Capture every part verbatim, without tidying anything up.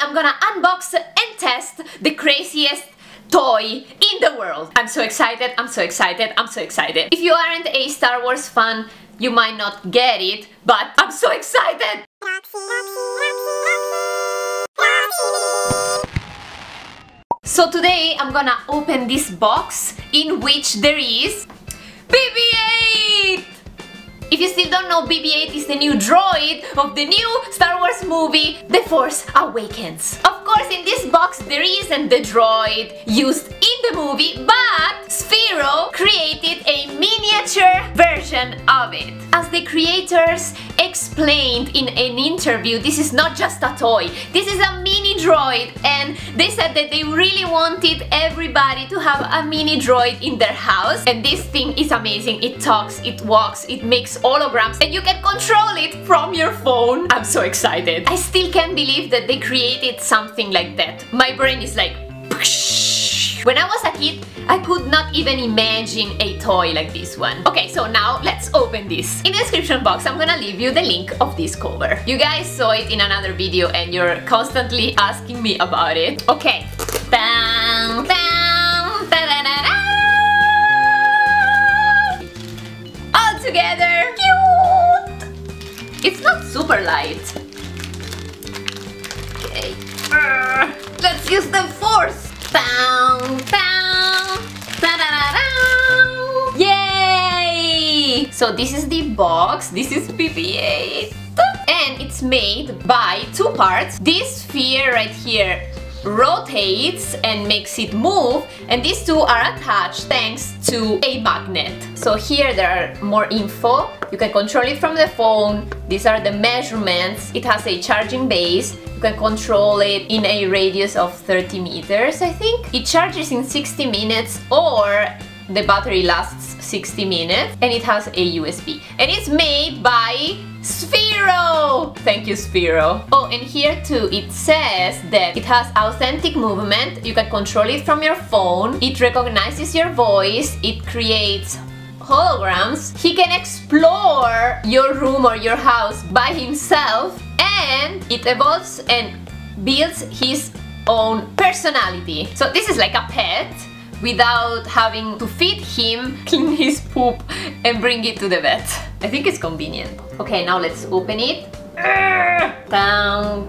I'm gonna unbox and test the craziest toy in the world. I'm so excited, I'm so excited, I'm so excited. If you aren't a Star Wars fan, you might not get it, but I'm so excited! So today I'm gonna open this box in which there is B B eight! If you still don't know, B B eight is the new droid of the new Star Wars movie, The Force Awakens. Of course, in this box there isn't the droid used in the movie, but Sphero created a miniature version of it. As the creators explained in an interview, this is not just a toy, this is a mini droid, and they said that they really wanted everybody to have a mini droid in their house, and this thing is amazing. It talks, it walks, it makes holograms, and you can control it from your phone. I'm so excited. I still can't believe that they created something like that. My brain is like psh. When I was a kid, I could not even imagine a toy like this one. Okay, so now let's open this. In the description box, I'm gonna leave you the link of this cover. You guys saw it in another video and you're constantly asking me about it. Okay. Bam, bam, da-da-da-da! All together. Cute! It's not super light. Okay. Uh, let's use the force. Bam, bam. Da, da, da, da. Yay! So this is the box, this is B B eight, and it's made by two parts. This sphere right here rotates and makes it move, and these two are attached thanks to a magnet. So here there are more info, you can control it from the phone, these are the measurements, it has a charging base. You can control it in a radius of thirty meters, I think. It charges in sixty minutes, or the battery lasts sixty minutes, and it has a U S B. And it's made by Sphero! Thank you, Sphero. Oh, and here too it says that it has authentic movement, you can control it from your phone, it recognizes your voice, it creates holograms, he can explore your room or your house by himself, and it evolves and builds his own personality. So this is like a pet without having to feed him, clean his poop, and bring it to the vet. I think it's convenient. Okay, now let's open it. Down, down,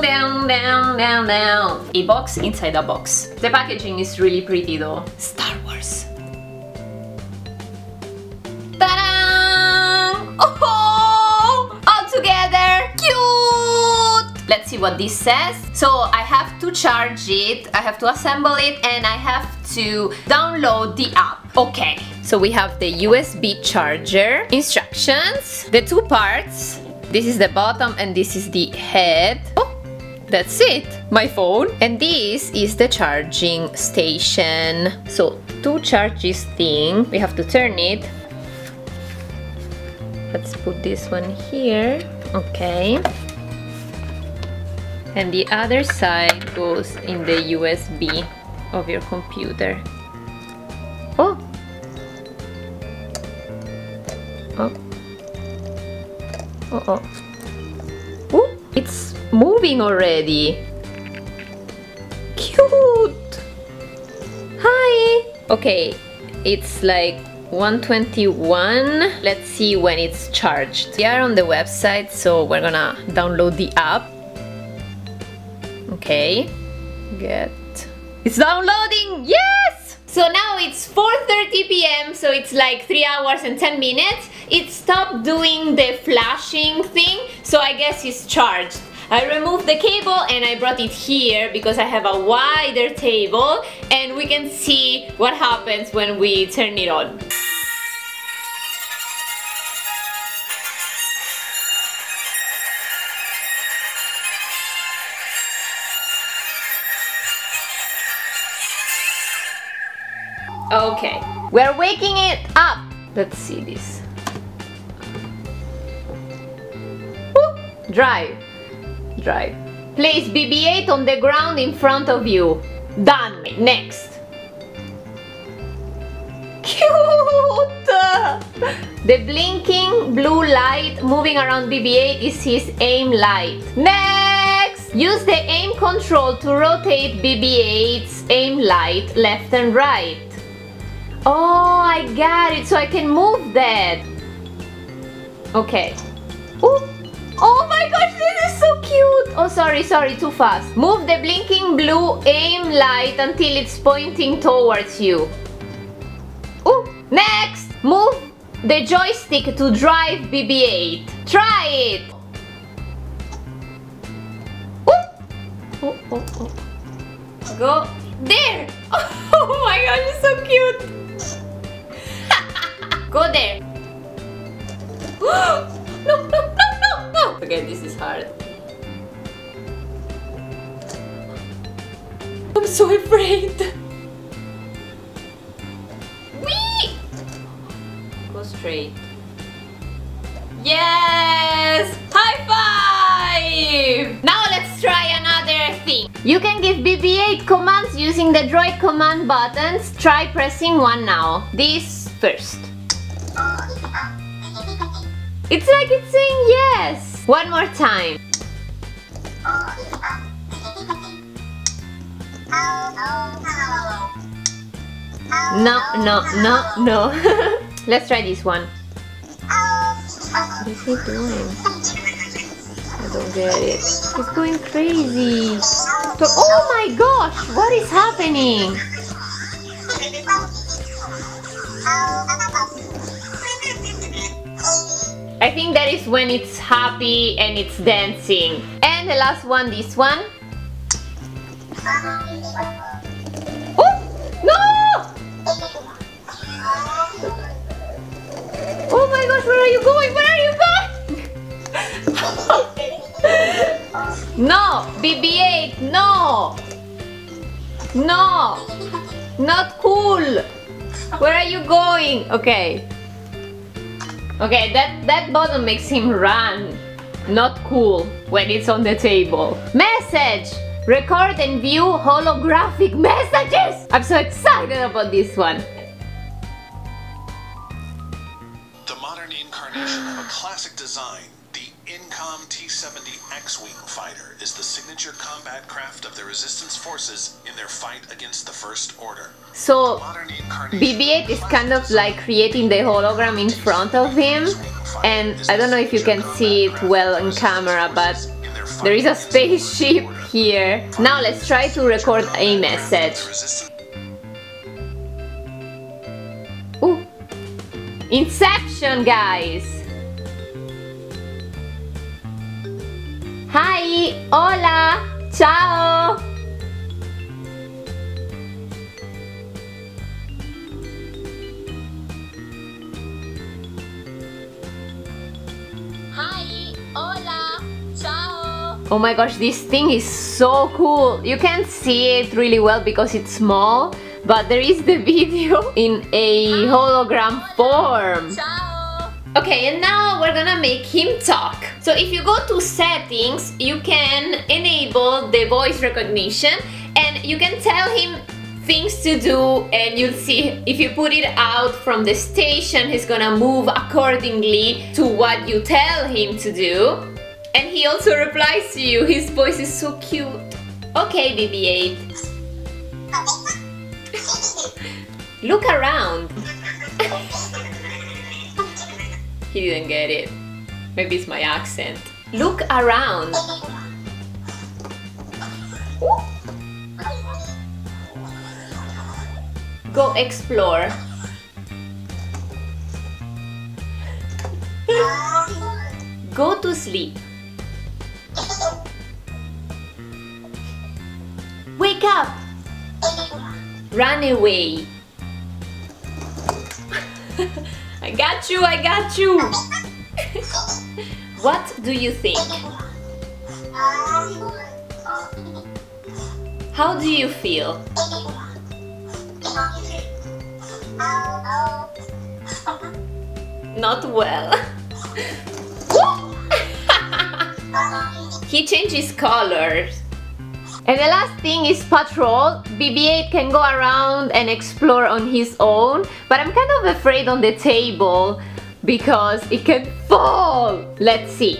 down, down, down, down. A box inside a box. The packaging is really pretty though. Star Wars. Ta-da! Oh! All together! Let's see what this says. So I have to charge it, I have to assemble it, and I have to download the app. Okay, so we have the U S B charger, instructions, the two parts. This is the bottom and this is the head. Oh, that's it, my phone. And this is the charging station. So to charge this thing, we have to turn it. Let's put this one here, okay. And the other side goes in the U S B of your computer. Oh! Oh! Oh! Oh! Oh! It's moving already! Cute! Hi! Okay, it's like one twenty-one. Let's see when it's charged. We are on the website, so we're gonna download the app. Okay, get... It's downloading! Yes! So now it's four thirty p m, so it's like three hours and ten minutes. It stopped doing the flashing thing, so I guess it's charged. I removed the cable and I brought it here because I have a wider table and we can see what happens when we turn it on. Okay, we're waking it up. Let's see this. Woo! Drive, drive. Place B B eight on the ground in front of you. Done. Next. Cute! The blinking blue light moving around B B eight is his aim light. Next. Use the aim control to rotate B B eight's aim light left and right. Oh, I got it, so I can move that. Okay. Ooh. Oh my gosh, this is so cute! Oh, sorry, sorry, too fast. Move the blinking blue aim light until it's pointing towards you. Ooh. Next! Move the joystick to drive B B eight. Try it! Oh, oh, oh. Go there! Oh my gosh, it's so cute! Go there! No, no, no, no, no! Okay, this is hard. I'm so afraid! Whee! Go straight. Yes! High five! Now let's try another thing. You can give B B eight commands using the droid command buttons. Try pressing one now. This first. It's like it's saying yes! One more time. No, no, no, no. Let's try this one. What is he doing? I don't get it. He's going crazy. So, oh my gosh! What is happening? I think that is when it's happy and it's dancing. And the last one, this one. Oh! No! Oh my gosh, where are you going? Where are you going? No, B B eight, no! No! Not cool! Where are you going? Okay. Okay, that, that button makes him run. Not cool when it's on the table. Message! Record and view holographic messages! I'm so excited about this one. Of a classic design, the Incom T seventy X-Wing fighter is the signature combat craft of the Resistance forces in their fight against the First Order. So, B B eight is kind of like creating the hologram in front of him, and I don't know if you can see it well on camera, but there is a spaceship here. Now let's try to record a message. Ooh. Inception, guys! Hi! Hola! Ciao! Hi! Hola! Ciao! Oh my gosh, this thing is so cool! You can't see it really well because it's small, but there is the video in a hologram form. Okay, and now we're gonna make him talk. So if you go to settings, you can enable the voice recognition and you can tell him things to do, and you'll see if you put it out from the station, he's gonna move accordingly to what you tell him to do. And he also replies to you. His voice is so cute. Okay, B B eight. Look around. He didn't get it. Maybe it's my accent. Look around. Ooh. Go explore. Go to sleep. Wake up. Run away. I got you, I got you! What do you think? How do you feel? Not well. He changes colors. And the last thing is patrol. B B eight can go around and explore on his own, but I'm kind of afraid on the table because it can fall. Let's see.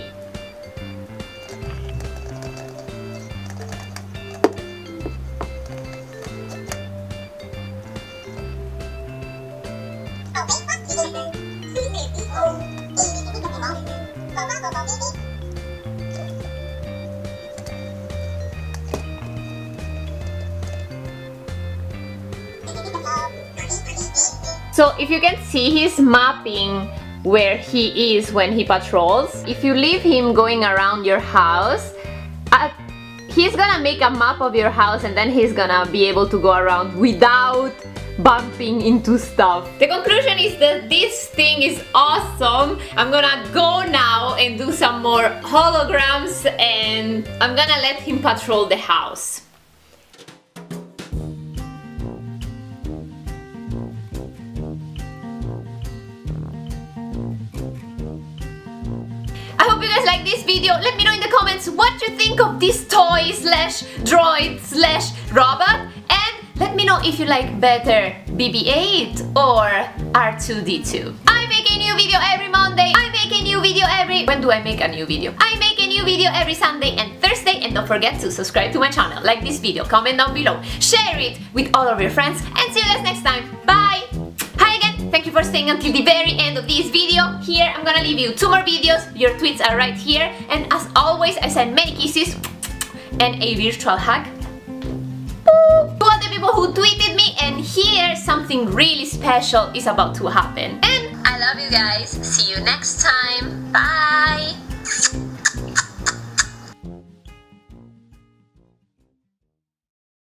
So if you can see, he's mapping where he is when he patrols. If you leave him going around your house, uh, he's gonna make a map of your house and then he's gonna be able to go around without bumping into stuff. The conclusion is that this thing is awesome. I'm gonna go now and do some more holograms and I'm gonna let him patrol the house. Like this video, let me know in the comments what you think of this toy slash droid slash robot, and let me know if you like better B B eight or R two D two. I make a new video every Monday, I make a new video every... when do I make a new video? I make a new video every Sunday and Thursday, and don't forget to subscribe to my channel, like this video, comment down below, share it with all of your friends, and see you guys next time. Bye! Thank you for staying until the very end of this video. Here, I'm gonna leave you two more videos. Your tweets are right here. And as always, I send many kisses and a virtual hug to all the people who tweeted me. And here, something really special is about to happen. And I love you guys. See you next time. Bye.